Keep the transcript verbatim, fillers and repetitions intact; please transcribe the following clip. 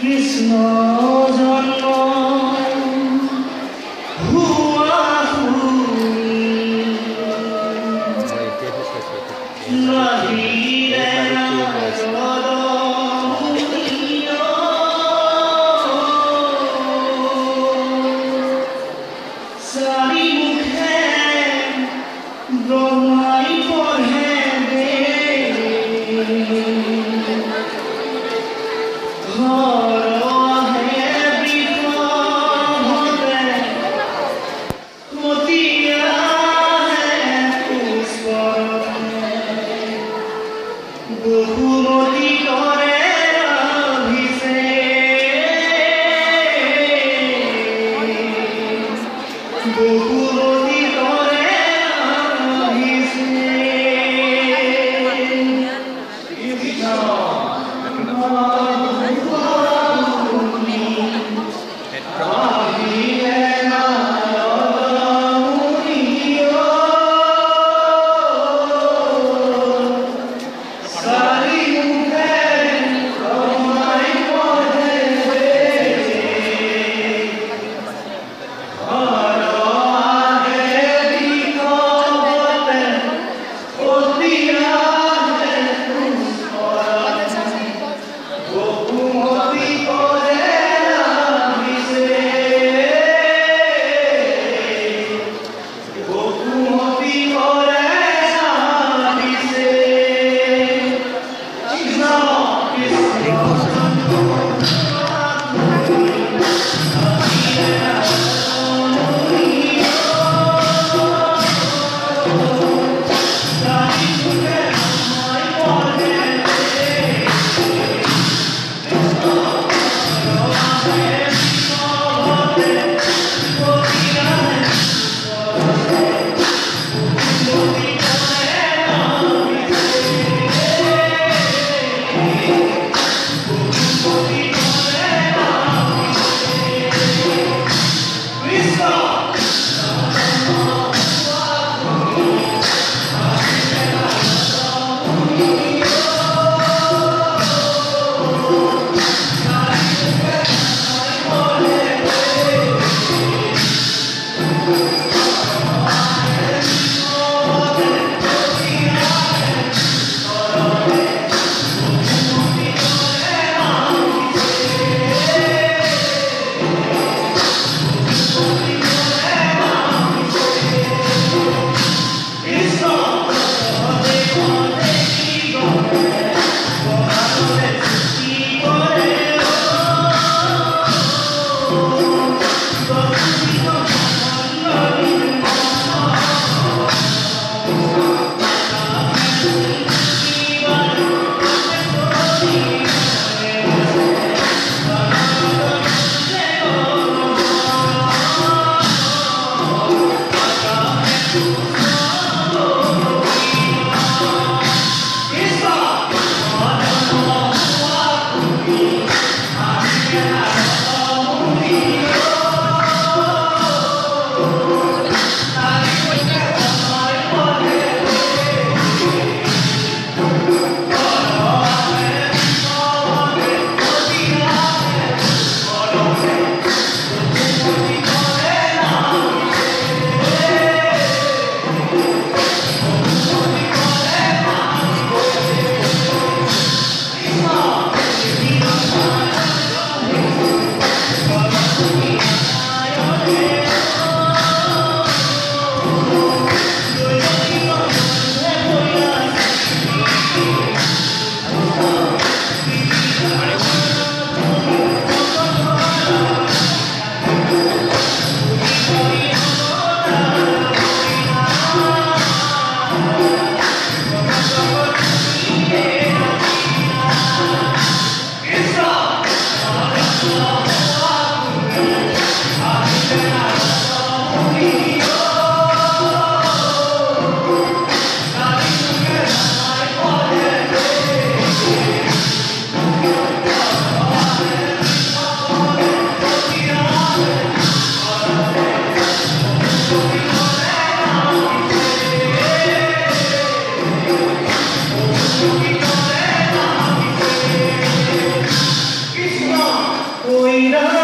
Krishna Janma Hua Hui Nahi Rena Rado Huniyo Sari Mukhe Brahmai Porhe De If you Oira.